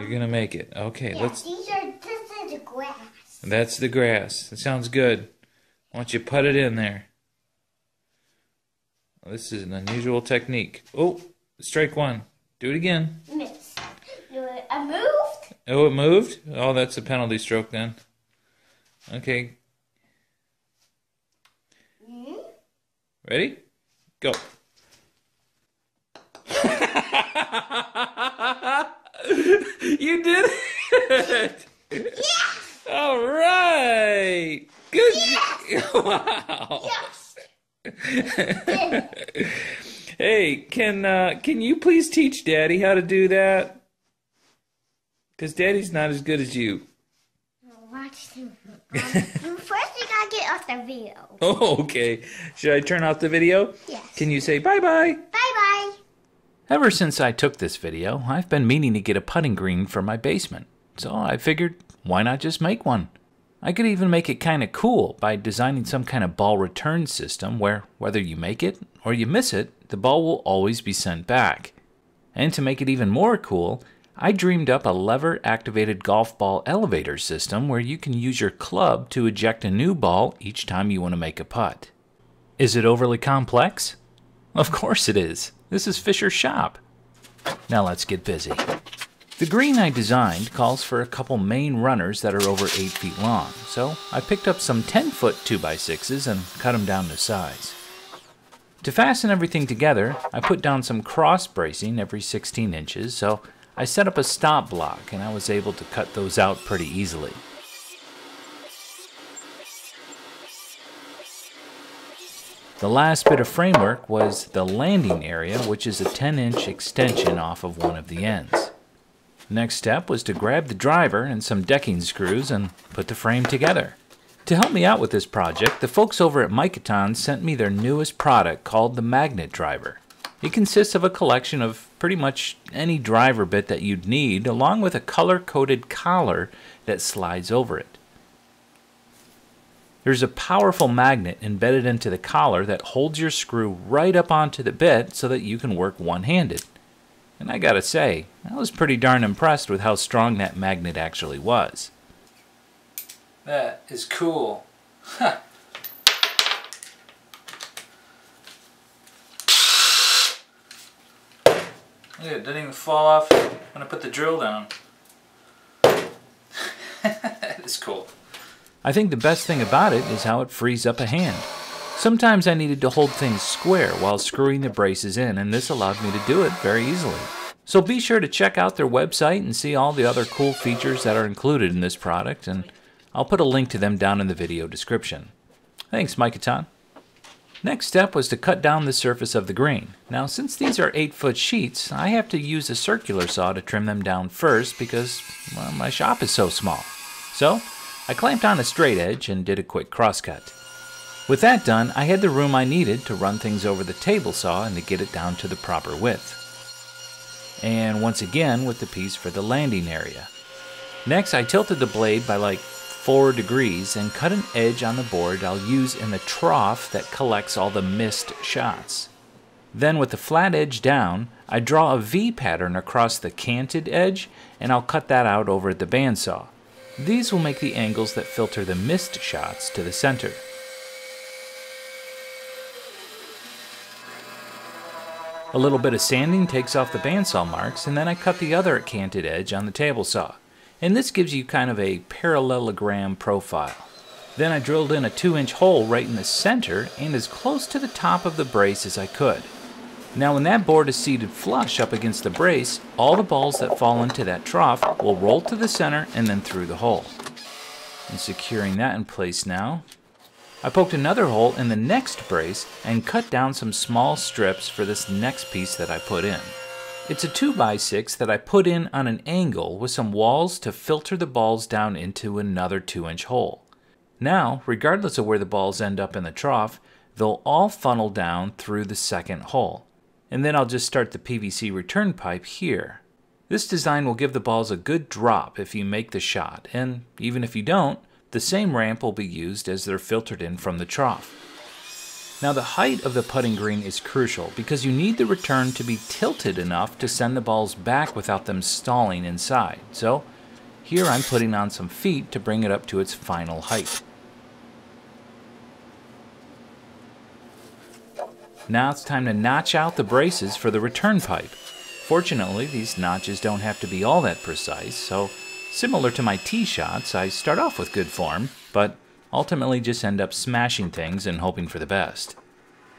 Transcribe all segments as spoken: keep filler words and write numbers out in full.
You're going to make it. Okay, yeah, let's... These are, this is the grass. That's the grass. That sounds good. Why don't you put it in there? Well, this is an unusual technique. Oh, strike one. Do it again. Miss. I moved. Oh, it moved? Oh, that's a penalty stroke then. Okay. Mm-hmm. Ready? Go. You did it! Yes! All right! Good! Yes! Wow! Yes! Hey, can uh, can you please teach Daddy how to do that? Because Daddy's not as good as you. Watch him. Um, first, we gotta get off the video. Oh, okay. Should I turn off the video? Yes. Can you say bye-bye? Bye-bye. Ever since I took this video, I've been meaning to get a putting green for my basement, so I figured why not just make one? I could even make it kind of cool by designing some kind of ball return system where whether you make it or you miss it, the ball will always be sent back. And to make it even more cool, I dreamed up a lever-activated golf ball elevator system where you can use your club to eject a new ball each time you want to make a putt. Is it overly complex? Of course it is. This is Fisher's Shop. Now let's get busy. The green I designed calls for a couple main runners that are over eight feet long, so I picked up some ten foot two by sixes and cut them down to size. To fasten everything together, I put down some cross bracing every sixteen inches, so I set up a stop block and I was able to cut those out pretty easily. The last bit of framework was the landing area, which is a ten inch extension off of one of the ends. Next step was to grab the driver and some decking screws and put the frame together. To help me out with this project, the folks over at Micaton sent me their newest product called the Magnet Driver. It consists of a collection of pretty much any driver bit that you'd need, along with a color-coded collar that slides over it. There's a powerful magnet embedded into the collar that holds your screw right up onto the bit so that you can work one-handed. And I gotta say, I was pretty darn impressed with how strong that magnet actually was. That is cool. Huh. Look, it didn't even fall off when I put the drill down. That is cool. I think the best thing about it is how it frees up a hand. Sometimes I needed to hold things square while screwing the braces in, and this allowed me to do it very easily. So be sure to check out their website and see all the other cool features that are included in this product, and I'll put a link to them down in the video description. Thanks, Micaton. Next step was to cut down the surface of the green. Now, since these are eight foot sheets, I have to use a circular saw to trim them down first because, well, my shop is so small. So I clamped on a straight edge and did a quick crosscut. With that done, I had the room I needed to run things over the table saw and to get it down to the proper width. And once again with the piece for the landing area. Next, I tilted the blade by like four degrees and cut an edge on the board I'll use in the trough that collects all the missed shots. Then with the flat edge down, I draw a V pattern across the canted edge and I'll cut that out over at the bandsaw. These will make the angles that filter the missed shots to the center. A little bit of sanding takes off the bandsaw marks, and then I cut the other canted edge on the table saw. And this gives you kind of a parallelogram profile. Then I drilled in a two inch hole right in the center and as close to the top of the brace as I could. Now when that board is seated flush up against the brace, all the balls that fall into that trough will roll to the center and then through the hole. And securing that in place now, I poked another hole in the next brace and cut down some small strips for this next piece that I put in. It's a two by six that I put in on an angle with some walls to filter the balls down into another two inch hole. Now, regardless of where the balls end up in the trough, they'll all funnel down through the second hole. And then I'll just start the P V C return pipe here. This design will give the balls a good drop if you make the shot, and even if you don't, the same ramp will be used as they're filtered in from the trough. Now the height of the putting green is crucial because you need the return to be tilted enough to send the balls back without them stalling inside. So here I'm putting on some feet to bring it up to its final height. Now it's time to notch out the braces for the return pipe. Fortunately, these notches don't have to be all that precise, so similar to my tee shots, I start off with good form, but ultimately just end up smashing things and hoping for the best.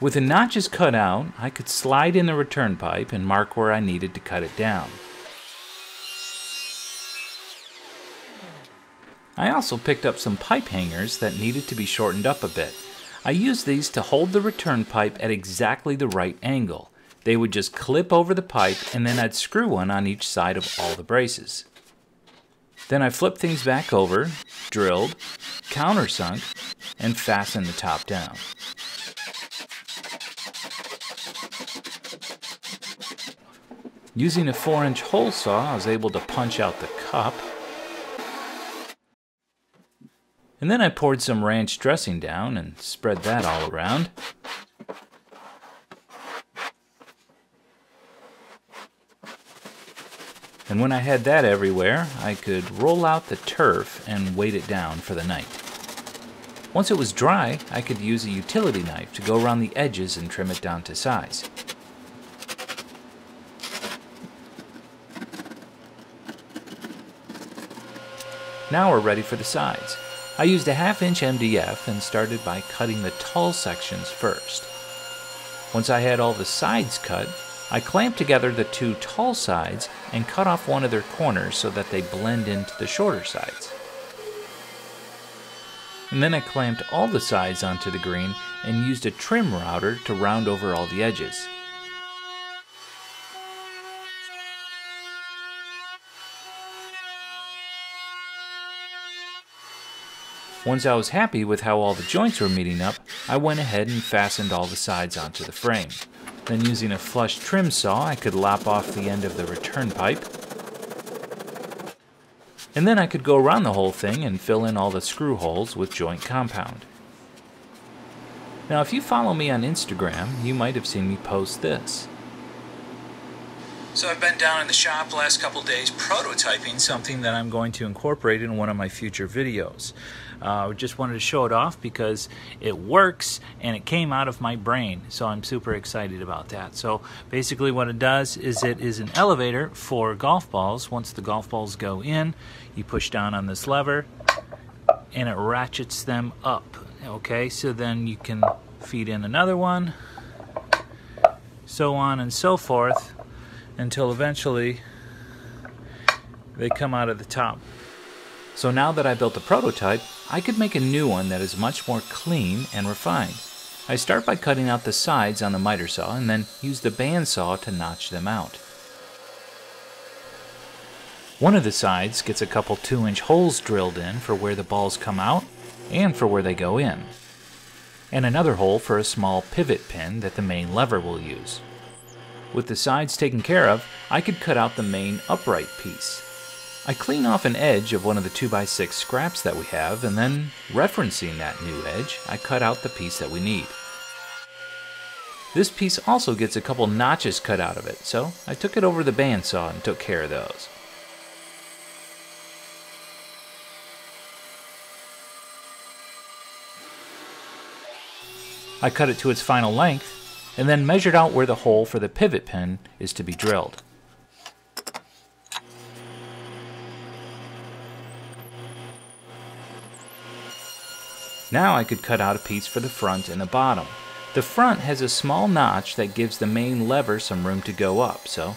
With the notches cut out, I could slide in the return pipe and mark where I needed to cut it down. I also picked up some pipe hangers that needed to be shortened up a bit. I used these to hold the return pipe at exactly the right angle. They would just clip over the pipe, and then I'd screw one on each side of all the braces. Then I flipped things back over, drilled, countersunk, and fastened the top down. Using a four inch hole saw, I was able to punch out the cup. And then I poured some ranch dressing down and spread that all around. And when I had that everywhere, I could roll out the turf and weight it down for the night. Once it was dry, I could use a utility knife to go around the edges and trim it down to size. Now we're ready for the sides. I used a half inch M D F and started by cutting the tall sections first. Once I had all the sides cut, I clamped together the two tall sides and cut off one of their corners so that they blend into the shorter sides. And then I clamped all the sides onto the green and used a trim router to round over all the edges. Once I was happy with how all the joints were meeting up, I went ahead and fastened all the sides onto the frame. Then using a flush trim saw, I could lop off the end of the return pipe. And then I could go around the whole thing and fill in all the screw holes with joint compound. Now if you follow me on Instagram, you might have seen me post this. So I've been down in the shop the last couple days prototyping something that I'm going to incorporate in one of my future videos. I uh, just wanted to show it off because it works and it came out of my brain, so I'm super excited about that. So basically what it does is it is an elevator for golf balls. Once the golf balls go in, you push down on this lever and it ratchets them up. Okay, so then you can feed in another one, so on and so forth, until eventually they come out of the top. So now that I built the prototype, I could make a new one that is much more clean and refined. I start by cutting out the sides on the miter saw and then use the bandsaw to notch them out. One of the sides gets a couple two inch holes drilled in for where the balls come out and for where they go in, and another hole for a small pivot pin that the main lever will use. With the sides taken care of, I could cut out the main upright piece. I clean off an edge of one of the two by six scraps that we have, and then, referencing that new edge, I cut out the piece that we need. This piece also gets a couple notches cut out of it, so I took it over the bandsaw and took care of those. I cut it to its final length, and then measured out where the hole for the pivot pin is to be drilled. Now I could cut out a piece for the front and the bottom. The front has a small notch that gives the main lever some room to go up, so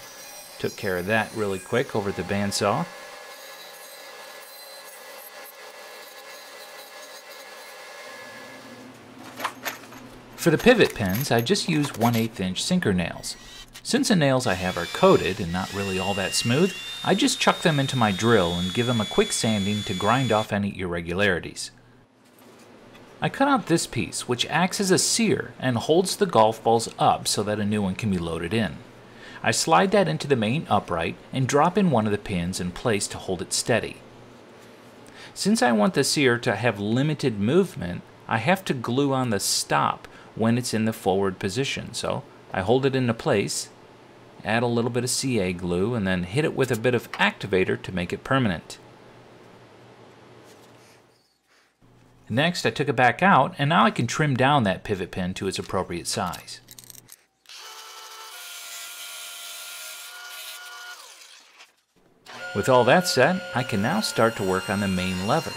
took care of that really quick over the bandsaw. For the pivot pins, I just used one eighth inch sinker nails. Since the nails I have are coated and not really all that smooth, I just chuck them into my drill and give them a quick sanding to grind off any irregularities. I cut out this piece, which acts as a sear and holds the golf balls up so that a new one can be loaded in. I slide that into the main upright and drop in one of the pins in place to hold it steady. Since I want the sear to have limited movement, I have to glue on the stop when it's in the forward position. So I hold it into place, add a little bit of C A glue, and then hit it with a bit of activator to make it permanent. Next, I took it back out, and now I can trim down that pivot pin to its appropriate size. With all that set, I can now start to work on the main lever.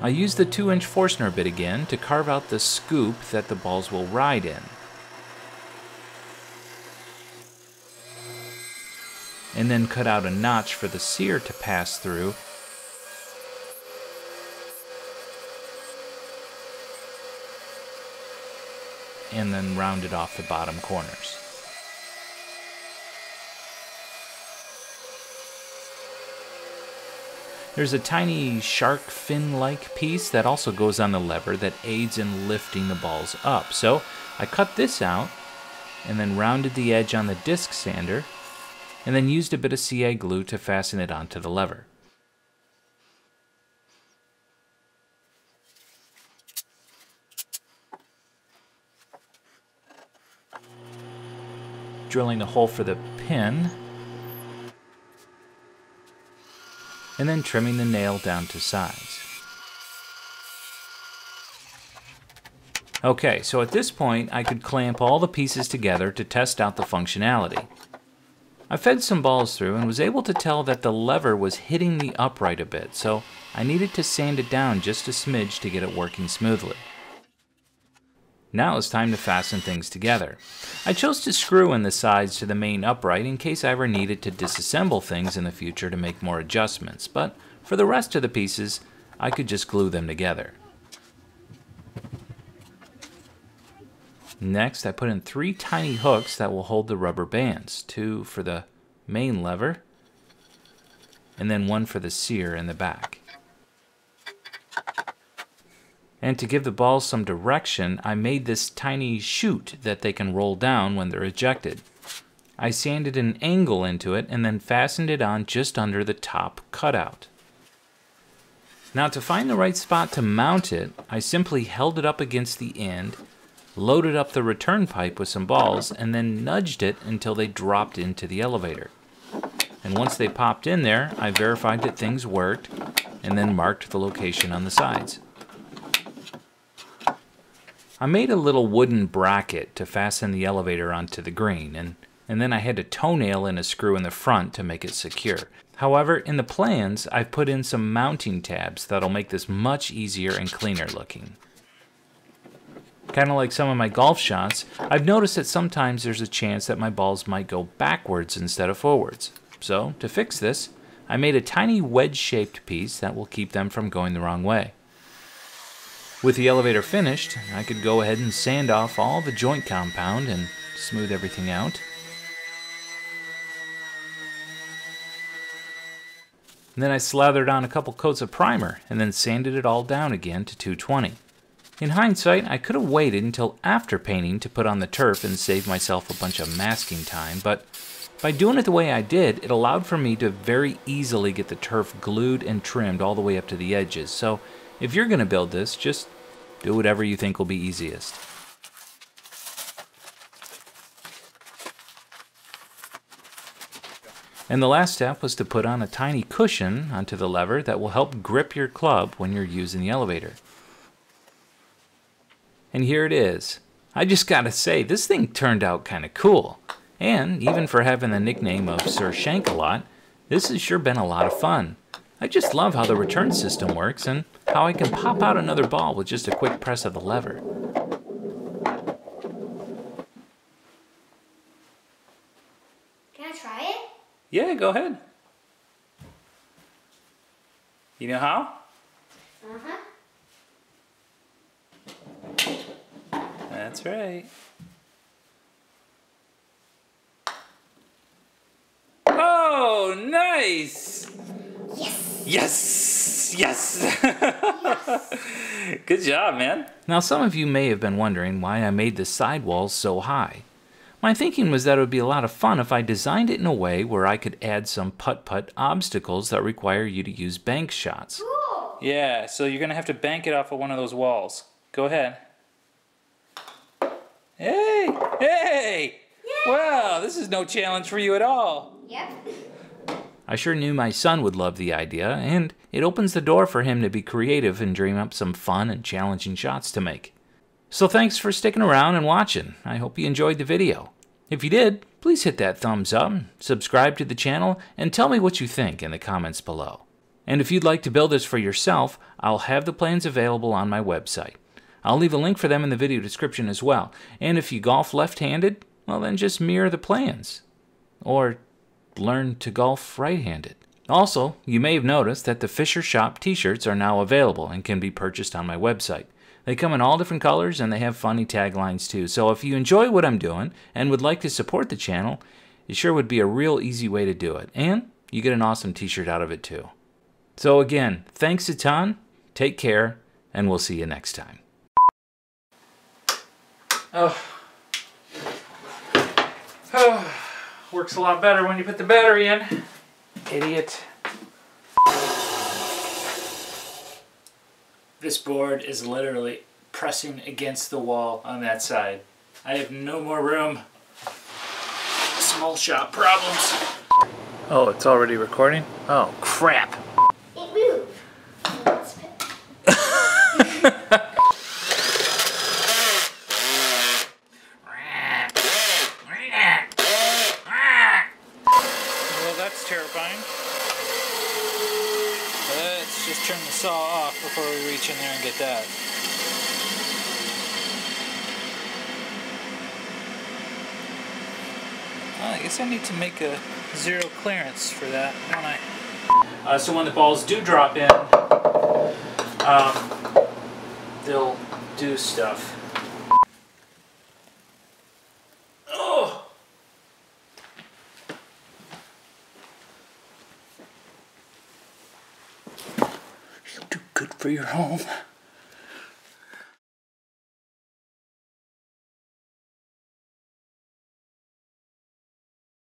I use the two inch Forstner bit again to carve out the scoop that the balls will ride in. And then cut out a notch for the sear to pass through. And then rounded off the bottom corners. There's a tiny shark fin-like piece that also goes on the lever that aids in lifting the balls up. So I cut this out and then rounded the edge on the disc sander and then used a bit of C A glue to fasten it onto the lever. Drilling a hole for the pin, and then trimming the nail down to size. Okay, so at this point I could clamp all the pieces together to test out the functionality. I fed some balls through and was able to tell that the lever was hitting the upright a bit, so I needed to sand it down just a smidge to get it working smoothly. Now it's time to fasten things together. I chose to screw in the sides to the main upright in case I ever needed to disassemble things in the future to make more adjustments, but for the rest of the pieces, I could just glue them together. Next, I put in three tiny hooks that will hold the rubber bands, two for the main lever, and then one for the sear in the back. And to give the balls some direction, I made this tiny chute that they can roll down when they're ejected. I sanded an angle into it and then fastened it on just under the top cutout. Now to find the right spot to mount it, I simply held it up against the end, loaded up the return pipe with some balls, and then nudged it until they dropped into the elevator. And once they popped in there, I verified that things worked and then marked the location on the sides. I made a little wooden bracket to fasten the elevator onto the green, and, and then I had to toenail in a screw in the front to make it secure. However, in the plans, I've put in some mounting tabs that'll make this much easier and cleaner looking. Kind of like some of my golf shots, I've noticed that sometimes there's a chance that my balls might go backwards instead of forwards. So, to fix this, I made a tiny wedge-shaped piece that will keep them from going the wrong way. With the elevator finished, I could go ahead and sand off all the joint compound and smooth everything out. And then I slathered on a couple coats of primer and then sanded it all down again to two twenty. In hindsight, I could have waited until after painting to put on the turf and save myself a bunch of masking time, but by doing it the way I did, it allowed for me to very easily get the turf glued and trimmed all the way up to the edges. So if you're going to build this, just do whatever you think will be easiest. And the last step was to put on a tiny cushion onto the lever that will help grip your club when you're using the elevator. And here it is. I just gotta say, this thing turned out kinda cool. And even for having the nickname of Sir Shank-a-Lot, this has sure been a lot of fun. I just love how the return system works and how I can pop out another ball with just a quick press of the lever. Can I try it? Yeah, go ahead. You know how? Uh-huh. That's right. Oh, nice! Yes! Yes! Yes! Yes. Good job, man. Now, some of you may have been wondering why I made the sidewalls so high. My thinking was that it would be a lot of fun if I designed it in a way where I could add some putt-putt obstacles that require you to use bank shots. Ooh. Yeah, so you're gonna have to bank it off of one of those walls. Go ahead. Hey! Hey! Yay! Wow, this is no challenge for you at all. Yep. I sure knew my son would love the idea, and it opens the door for him to be creative and dream up some fun and challenging shots to make. So thanks for sticking around and watching. I hope you enjoyed the video. If you did, please hit that thumbs up, subscribe to the channel, and tell me what you think in the comments below. And if you'd like to build this for yourself, I'll have the plans available on my website. I'll leave a link for them in the video description as well. And if you golf left-handed, well then just mirror the plans. Or learn to golf right-handed. Also, you may have noticed that the Fisher's Shop t-shirts are now available and can be purchased on my website. They come in all different colors and they have funny taglines too. So if you enjoy what I'm doing and would like to support the channel, it sure would be a real easy way to do it. And you get an awesome t-shirt out of it too. So again, thanks a ton, take care, and we'll see you next time. Oh. Oh. Works a lot better when you put the battery in. Idiot. This board is literally pressing against the wall on that side. I have no more room. Small shop problems. Oh, it's already recording? Oh, crap. It moved. Well, that's terrifying. Let's just turn the saw off before we reach in there and get that. Well, I guess I need to make a zero clearance for that, don't I? Uh, so when the balls do drop in, um, they'll do stuff. Oh! You'll do good for your home.